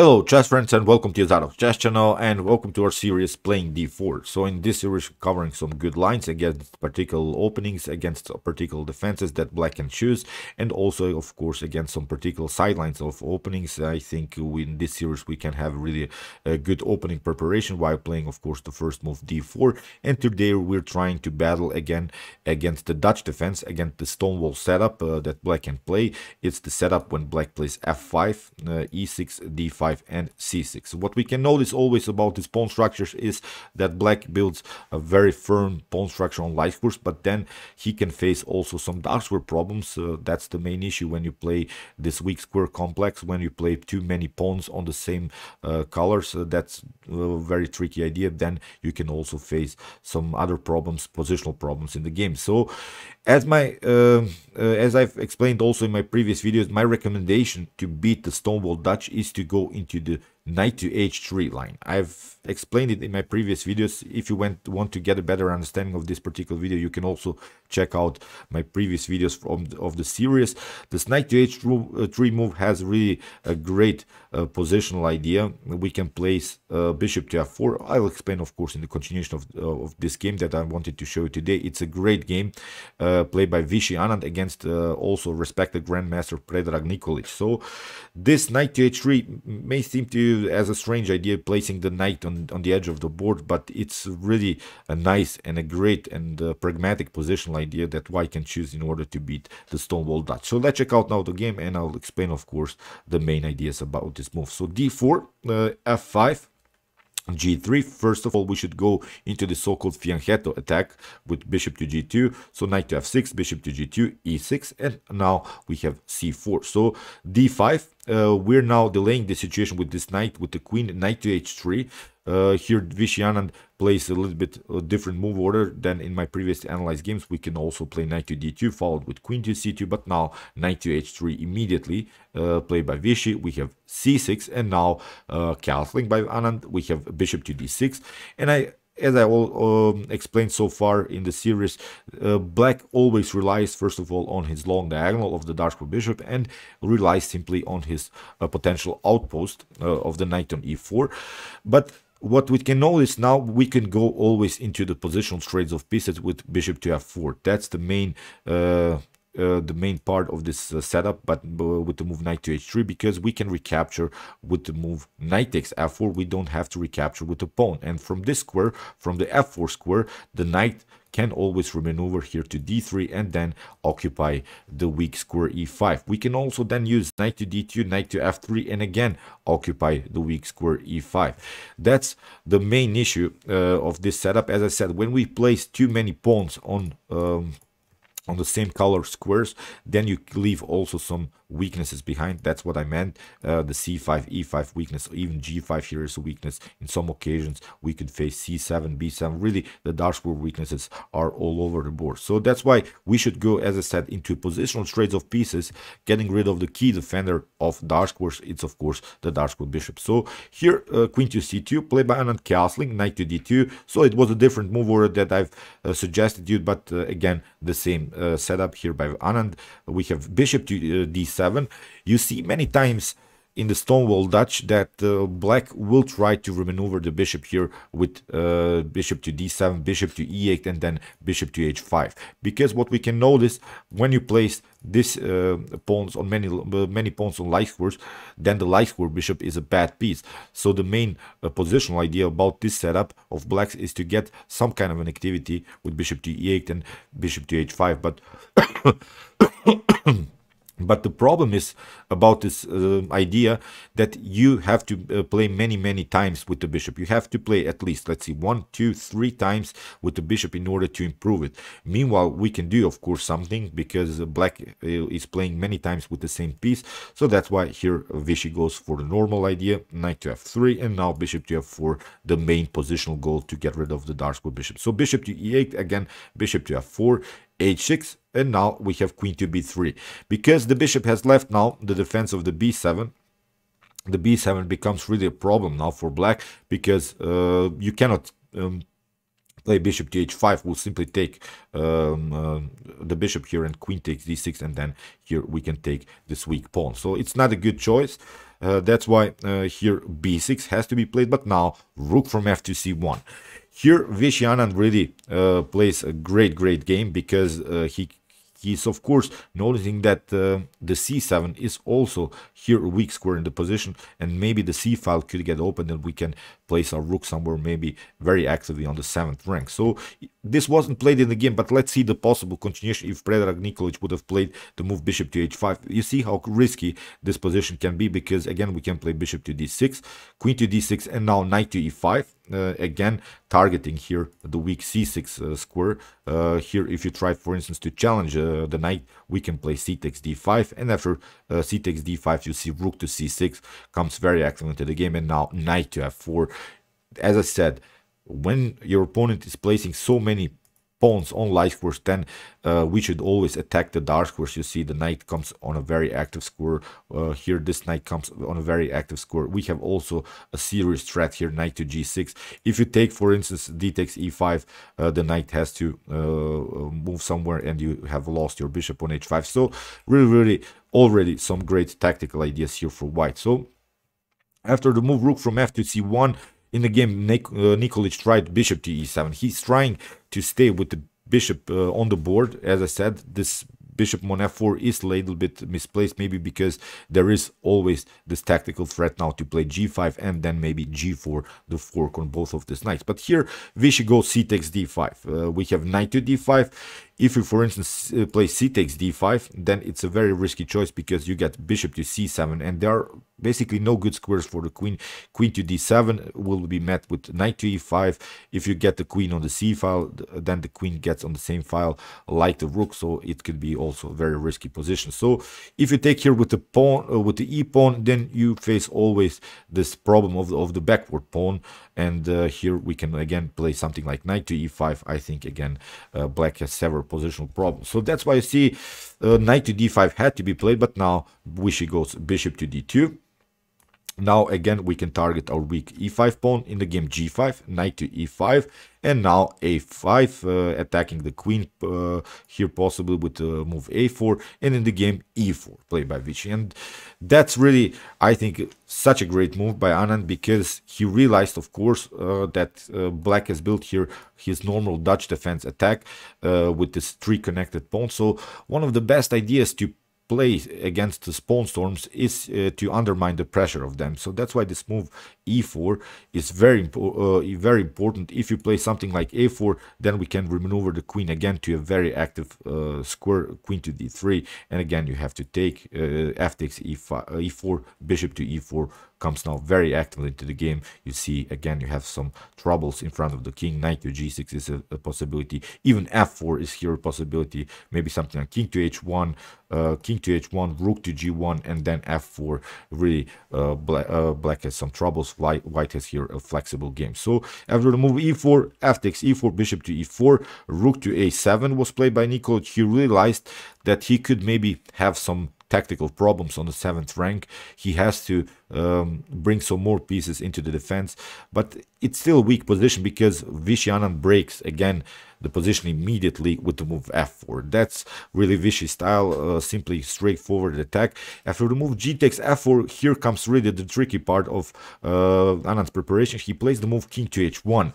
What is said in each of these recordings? Hello chess friends and welcome to Jozarov's chess channel and welcome to our series playing d4. So in this series we're covering some good lines against particular openings, against particular defenses that black can choose, and also of course against some particular sidelines of openings. I think in this series we can have really a good opening preparation while playing of course the first move d4, and today we're trying to battle again against the Dutch defense, against the Stonewall setup that black can play. It's the setup when black plays f5, e6, d5 and c6. What we can notice always about these pawn structures is that black builds a very firm pawn structure on light squares, but then he can face also some dark square problems. That's the main issue when you play this weak square complex, when you play too many pawns on the same colors. That's a very tricky idea. Then you can also face some other problems, positional problems in the game. So as I've explained also in my previous videos, my recommendation to beat the Stonewall Dutch is to go into the knight to h3 line. I've explained it in my previous videos. If you want to get a better understanding of this particular video, you can also check out my previous videos of the series. This knight to h3 move has really a great positional idea. We can place bishop to f4. I'll explain of course in the continuation of this game that I wanted to show you today. It's a great game played by Vishy Anand against also respected grandmaster Predrag Nikolić. So this knight to h3 may seem to as a strange idea, placing the knight on the edge of the board, but it's really a nice and a great and pragmatic positional idea that white can choose in order to beat the Stonewall Dutch. So let's check out now the game and I'll explain of course the main ideas about this move. So d4, f5, g3. First of all, we should go into the so-called Fianchetto attack with bishop to g2, so knight to f6, bishop to g2, e6, and now we have c4. So d5, we're now delaying the situation with this knight, with the queen, knight to h3. Here Vishy Anand plays a little bit different move order than in my previous analyzed games. We can also play knight to d2 followed with queen to c2, but now knight to h3 immediately played by Vishy. We have c6 and now castling by Anand. We have bishop to d6, and as I explained so far in the series, black always relies first of all on his long diagonal of the dark square bishop and relies simply on his potential outpost of the knight on e4. But what we can notice now, we can go always into the positional trades of pieces with bishop to f4. That's the main part of this setup, but with the move knight to h3, because we can recapture with the move knight takes f4. We don't have to recapture with the pawn, and from this square, from the f4 square, the knight can always maneuver here to d3 and then occupy the weak square e5. We can also then use knight to d2, knight to f3, and again occupy the weak square e5. That's the main issue of this setup. As I said, when we place too many pawns on the same color squares, then you leave also some weaknesses behind. That's what I meant, the c5 e5 weakness, even g5 here is a weakness. In some occasions we could face c7 b7. Really the dark square weaknesses are all over the board, so that's why we should go, as I said, into positional trades of pieces, getting rid of the key defender of dark squares. It's of course the dark square bishop. So here queen to c2 played by Anand, castling knight to d2. So it was a different move order that I've suggested you, but again the same setup here by Anand. We have bishop to d7. You see many times in the Stonewall Dutch that black will try to maneuver the bishop here with bishop to d7, bishop to e8, and then bishop to h5. Because what we can notice, when you place this pawns on many pawns on light squares, then the light square bishop is a bad piece. So the main positional idea about this setup of blacks is to get some kind of an activity with bishop to e8 and bishop to h5. But the problem is about this idea that you have to play many times with the bishop. You have to play at least, let's see, 1, 2, 3 times with the bishop in order to improve it. Meanwhile, we can do of course something, because black is playing many times with the same piece. So that's why here Vishy goes for the normal idea, knight to f3, and now bishop to f4, the main positional goal to get rid of the dark square bishop. So bishop to e8, again bishop to f4, h6, and now we have queen to b3. Because the bishop has left now the defense of the b7, the b7 becomes really a problem now for black, because you cannot play bishop to h5. Will simply take the bishop here, and queen takes d6, and then here we can take this weak pawn. So it's not a good choice. That's why here b6 has to be played, but now rook from f to c1. Here Vishy Anand really plays a great game, because he's of course noticing that the c7 is also here a weak square in the position, and maybe the c file could get open and we can place our rook somewhere maybe very actively on the 7th rank. So this wasn't played in the game, but let's see the possible continuation if Predrag Nikolić would have played the move bishop to h5. You see how risky this position can be, because again we can play bishop to d6, queen to d6, and now knight to e5. Again targeting here the weak c6 square. Here if you try for instance to challenge the knight, we can play c takes d5, and after c takes d5 you see rook to c6 comes very active into the game, and now knight to f4. As I said, when your opponent is placing so many pawns on light squares, then we should always attack the dark squares. You see the knight comes on a very active square. Here this knight comes on a very active square. We have also a serious threat here, knight to g6. If you take for instance d takes e5, the knight has to move somewhere and you have lost your bishop on h5. So really already some great tactical ideas here for white. So after the move rook from f to c1, in the game, Nikolić tried bishop to e7. He's trying to stay with the bishop on the board. As I said, this bishop on f4 is a little bit misplaced, maybe because there is always this tactical threat now to play g5 and then maybe g4, the fork on both of these knights. But here, Vishy goes c takes d5. We have knight to d5. If you, for instance, play c takes d5, then it's a very risky choice, because you get bishop to c7, and there are basically no good squares for the queen. Queen to d7 will be met with knight to e5. If you get the queen on the c file, then the queen gets on the same file like the rook, so it could be also a very risky position. So if you take here with the pawn, with the e pawn, then you face always this problem of the backward pawn. And here we can again play something like knight to e5. I think again black has several positional problems. So that's why you see knight to d5 had to be played, but now Vishy goes bishop to d2. Now again we can target our weak e5 pawn. In the game g5, knight to e5, and now a5, attacking the queen here possibly with the move a4, and in the game e4 played by Vishy. And that's really, I think, such a great move by Anand, because he realized of course that black has built here his normal Dutch defense attack with this 3 connected pawns. So one of the best ideas to play against the pawn storms is to undermine the pressure of them. So that's why this move e4 is very important. If you play something like a4, then we can maneuver the queen again to a very active square, queen to d3, and again you have to take f takes e4, bishop to e4 comes now very actively into the game. You see again you have some troubles in front of the king. Knight to g6 is a possibility. Even f4 is here a possibility. Maybe something like king to h1, rook to g1, and then f4. Really black has some troubles. White has here a flexible game. So after the move e4, f takes e4, bishop to e4, rook to a7 was played by Nikolić. He realized that he could maybe have some tactical problems on the 7th rank. He has to bring some more pieces into the defense, but it's still a weak position, because Vishy Anand breaks again the position immediately with the move f4. That's really Vishy style, simply straightforward attack. After the move g takes f4, here comes really the tricky part of Anand's preparation. He plays the move king to h1.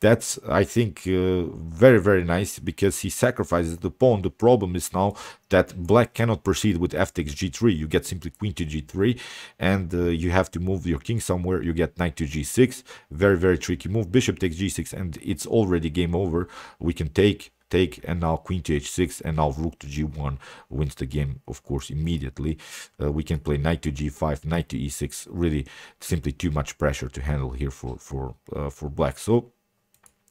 That's, I think, very nice, because he sacrifices the pawn. The problem is now that black cannot proceed with f takes g3. You get simply queen to g3, and you have to move your king somewhere. You get knight to g6. Very tricky move. Bishop takes g6, and it's already game over. We can take, and now queen to h6, and now rook to g1 wins the game, of course, immediately. We can play knight to g5, knight to e6. Really, simply too much pressure to handle here for black. So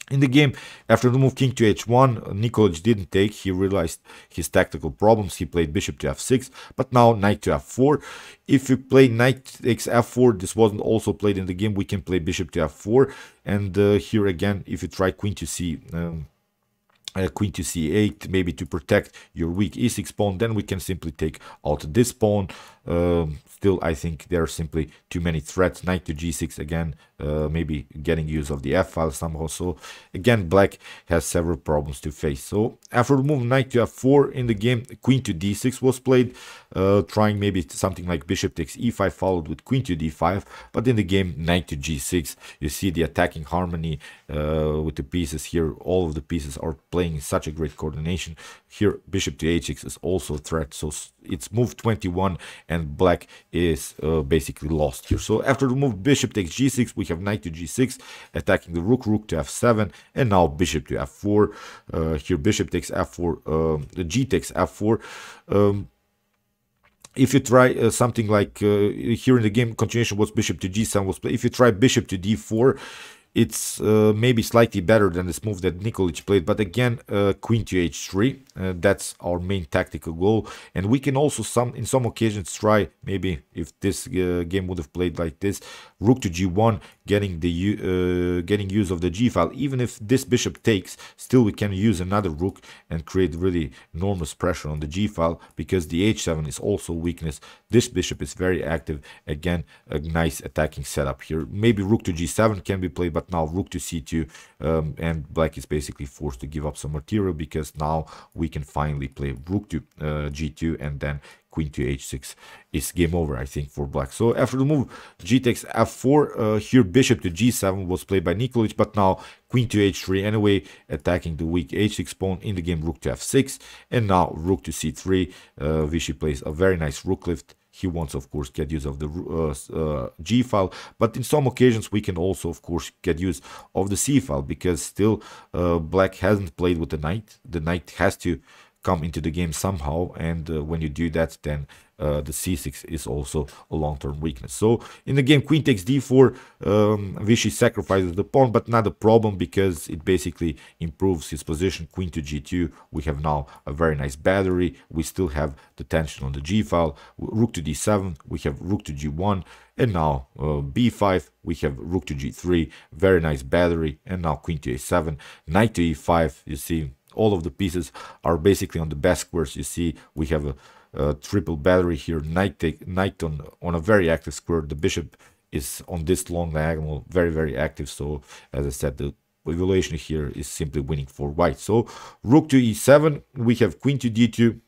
in the game, after the move king to h1, Nikolić didn't take. He realized his tactical problems. He played bishop to f6, but now knight to f4. If you play knight takes f4, this wasn't also played in the game. We can play bishop to f4, and here again, if you try queen to c8, maybe to protect your weak e6 pawn, then we can simply take out this pawn. Still, I think there are simply too many threats. Knight to g6 again, maybe getting use of the f-file somehow. So again, black has several problems to face. So after the move knight to f4 in the game, queen to d6 was played, trying maybe something like bishop takes e5 followed with queen to d5. But in the game, knight to g6, you see the attacking harmony with the pieces here. All of the pieces are playing in such a great coordination. Here, bishop to h6 is also a threat. So it's move 21 and black is basically lost here. So after the move bishop takes g6, we have knight to g6 attacking the rook, rook to f7, and now bishop to f4. Here bishop takes f4, the g takes f4. If you try something like here in the game, continuation was bishop to g7 was played. If you try bishop to d4, it's maybe slightly better than this move that Nikolić played, but again, queen to h3, that's our main tactical goal. And we can also in some occasions try, maybe if this game would have played like this, rook to g1, getting use of the g file. Even if this bishop takes, still we can use another rook and create really enormous pressure on the g file, because the h7 is also weakness. This bishop is very active. Again, a nice attacking setup here. Maybe rook to g7 can be played, but now rook to c2, and black is basically forced to give up some material, because now we can finally play rook to g2, and then queen to h6 is game over, I think, for black. So after the move g takes f4, here bishop to g7 was played by Nikolić, but now queen to h3 anyway, attacking the weak h6 pawn. In the game, rook to f6, and now rook to c3. Vishy plays a very nice rook lift. He wants, of course, get use of the G file, but in some occasions we can also, of course, get use of the C file, because still black hasn't played with the knight. The knight has to come into the game somehow, and when you do that, then the c6 is also a long-term weakness. So in the game, queen takes d4, Vishy sacrifices the pawn, but not a problem, because it basically improves his position. Queen to g2, we have now a very nice battery. We still have the tension on the g file. Rook to d7, we have rook to g1, and now b5, we have rook to g3, very nice battery, and now queen to a7, knight to e5. You see, all of the pieces are basically on the best squares. You see, we have a triple battery here. Knight on a very active square. The bishop is on this long diagonal, very, very active. So, as I said, the evaluation here is simply winning for white. So, rook to e7, we have queen to d2.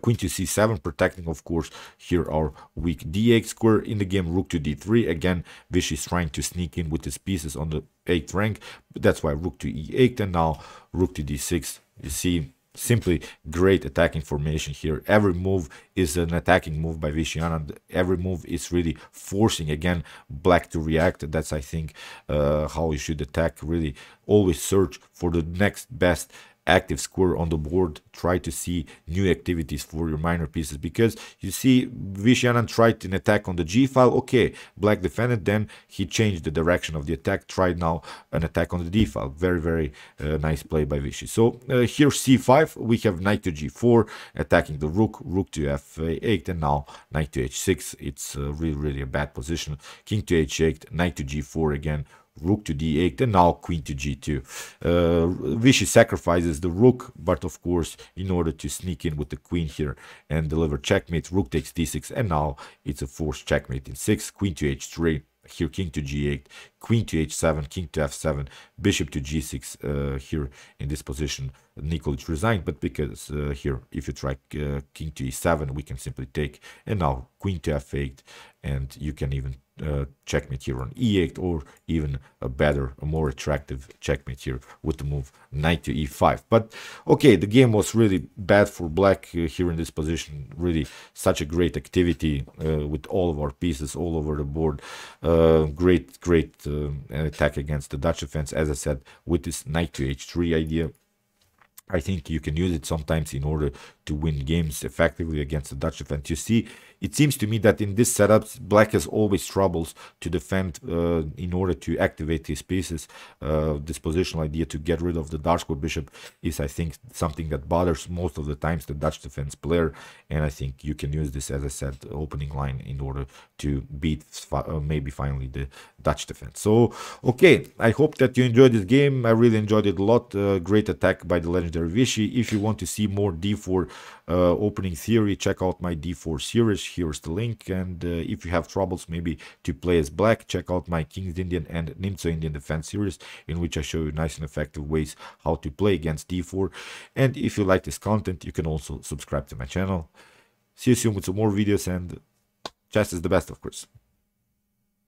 Queen to c7, protecting, of course, here our weak d8 square. In the game, rook to d3. Again, Vishy is trying to sneak in with his pieces on the 8th rank. That's why rook to e8, and now rook to d6. You see, simply great attacking formation here. Every move is an attacking move by Vishy Anand. Every move is really forcing, again, black to react. That's, I think, how you should attack. Really, always search for the next best active square on the board. Try to see new activities for your minor pieces, because you see Vishy Anand tried an attack on the G file. Okay, black defended, then he changed the direction of the attack, tried now an attack on the D file. Very, very nice play by Vishy. So here C5, we have knight to G4, attacking the rook, rook to F8, and now knight to H6. It's really, really a bad position. King to H8, knight to G4 again, rook to d8, and now queen to g2. Vishy sacrifices the rook, but of course, in order to sneak in with the queen here and deliver checkmate, rook takes d6, and now it's a forced checkmate in 6. Queen to h3, here king to g8, queen to h7, king to f7, bishop to g6. Here in this position, Nikolić resigned, but because here, if you try king to e7, we can simply take, and now queen to f8, and you can even checkmate here on e8, or even a better, a more attractive checkmate here with the move knight to e5. But okay, the game was really bad for black here in this position. Really such a great activity with all of our pieces all over the board. Great attack against the Dutch defense. As I said, with this knight to h3 idea, I think you can use it sometimes in order to win games effectively against the Dutch defense. You see, it seems to me that in this setups, black has always troubles to defend in order to activate his pieces. This positional idea to get rid of the dark square bishop is, I think, something that bothers most of the times the Dutch defense player. And I think you can use this, as I said, opening line in order to beat maybe finally the Dutch defense. So, okay, I hope that you enjoyed this game. I really enjoyed it a lot. Great attack by the legendary Vishy. If you want to see more D4 opening theory, check out my D4 series, here's the link. And if you have troubles maybe to play as black, check out my King's Indian and Nimzo Indian Defense series, in which I show you nice and effective ways how to play against D4. And if you like this content, you can also subscribe to my channel. See you soon with some more videos, and chess is the best, of course.